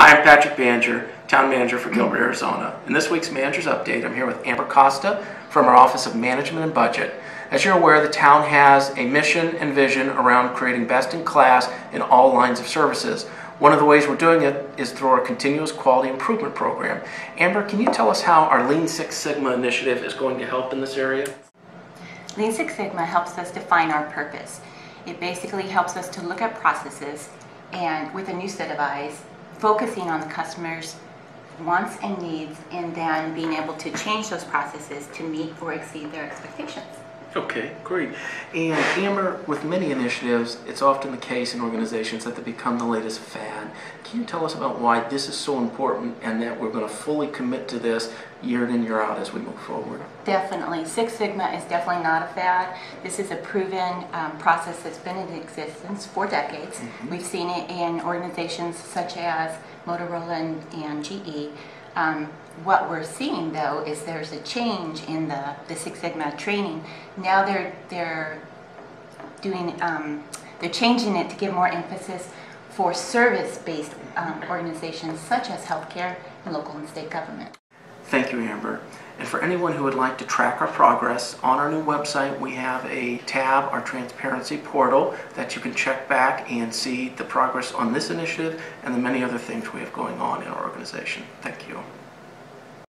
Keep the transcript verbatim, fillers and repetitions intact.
Hi, I'm Patrick Banger, Town Manager for Gilbert, Arizona. In this week's Manager's Update, I'm here with Amber Costa from our Office of Management and Budget. As you're aware, the town has a mission and vision around creating best-in-class in all lines of services. One of the ways we're doing it is through our Continuous Quality Improvement Program. Amber, can you tell us how our Lean Six Sigma initiative is going to help in this area? Lean Six Sigma helps us define our purpose. It basically helps us to look at processes and with a new set of eyes, focusing on the customer's wants and needs, and then being able to change those processes to meet or exceed their expectations. Okay, great. And Amber, with many initiatives, it's often the case in organizations that they become the latest fad. Can you tell us about why this is so important and that we're going to fully commit to this year in and year out as we move forward? Definitely. Six Sigma is definitely not a fad. This is a proven um, process that's been in existence for decades. Mm-hmm. We've seen it in organizations such as Motorola and, and G E. Um, what we're seeing, though, is there's a change in the, the Six Sigma training. Now they're, they're, doing, um, they're changing it to give more emphasis for service-based um, organizations such as healthcare and local and state government. Thank you, Amber. And for anyone who would like to track our progress, on our new website we have a tab, our transparency portal, that you can check back and see the progress on this initiative and the many other things we have going on in our organization. Thank you.